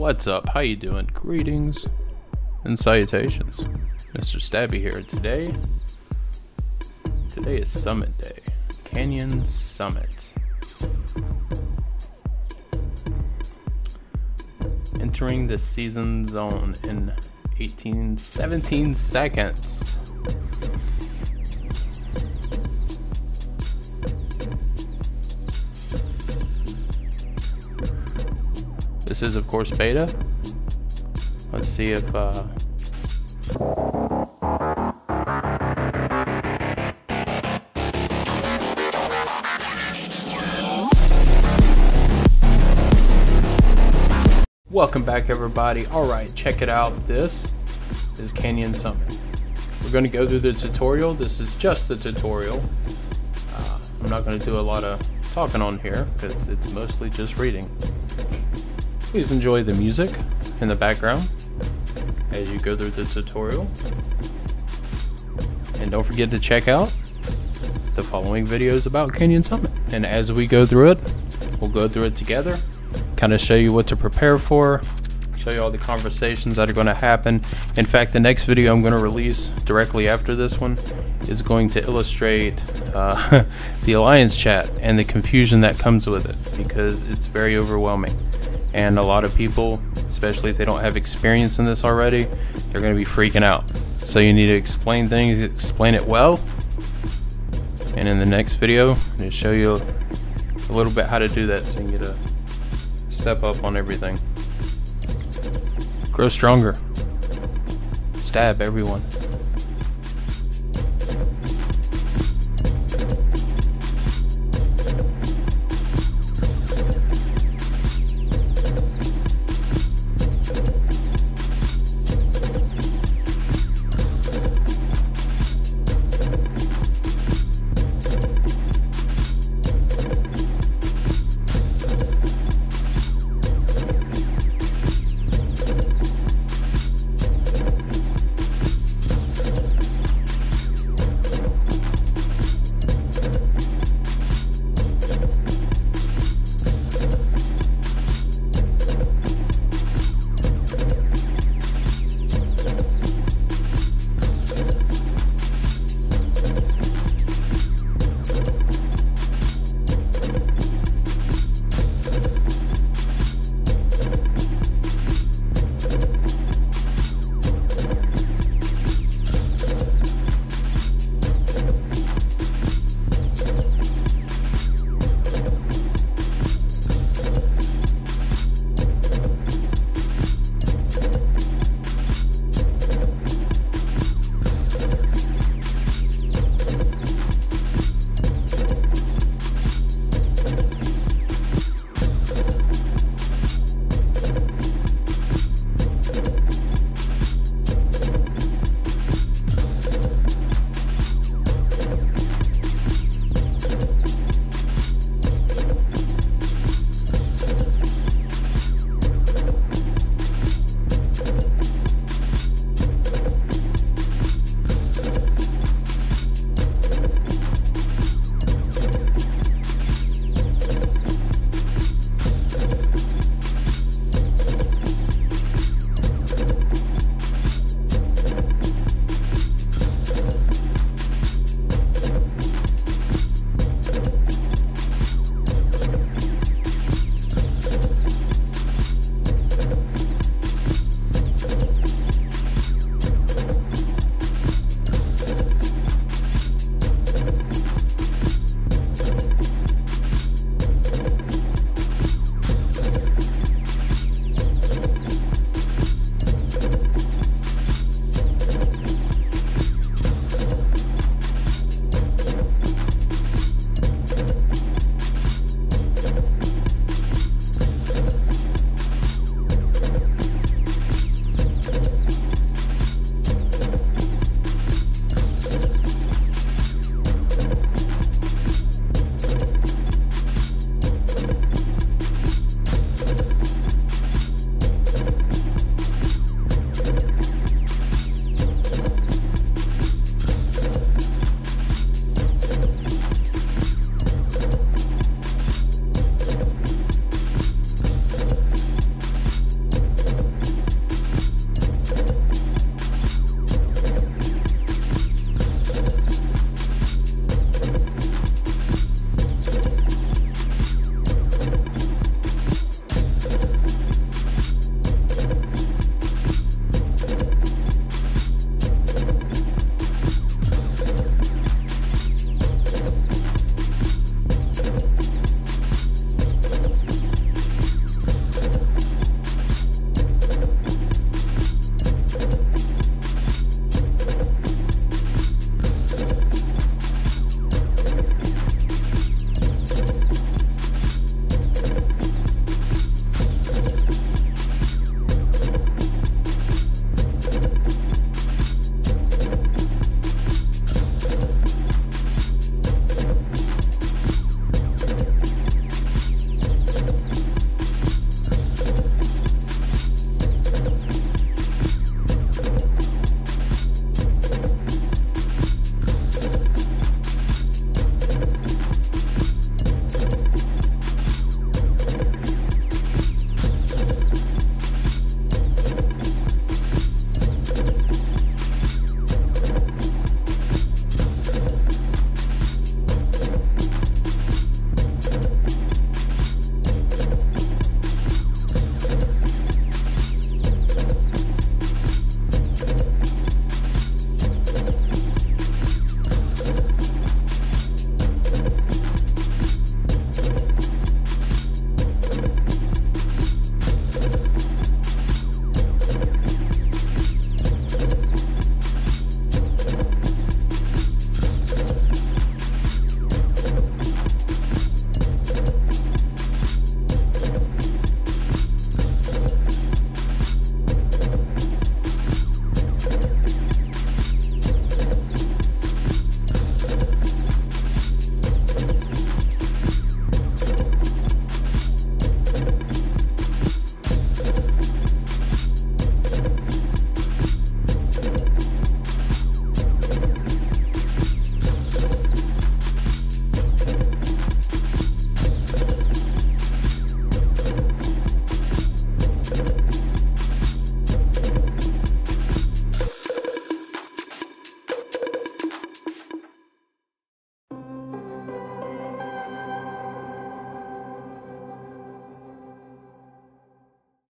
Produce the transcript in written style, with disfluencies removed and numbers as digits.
What's up? How you doing? Greetings and salutations. Mr. Stabby here. Today is Summit Day. Canyon Summit. Entering the season zone in 17 seconds. This is, of course, beta. Let's see if, Welcome back, everybody. All right, check it out. This is Canyon Summit. We're going to go through the tutorial. This is just the tutorial. I'm not going to do a lot of talking on here because it's mostly just reading. Please enjoy the music in the background as you go through the tutorial. And don't forget to check out the following videos about Canyon Summit. And as we go through it, we'll go through it together, kind of show you what to prepare for, show you all the conversations that are going to happen. In fact, the next video I'm going to release directly after this one is going to illustrate the Alliance chat and the confusion that comes with it, because it's very overwhelming. And a lot of people, especially if they don't have experience in this already, they're going to be freaking out. So you need to explain things, explain it well. And in the next video, I'm going to show you a little bit how to do that so you can get a step up on everything. Grow stronger. Stab everyone.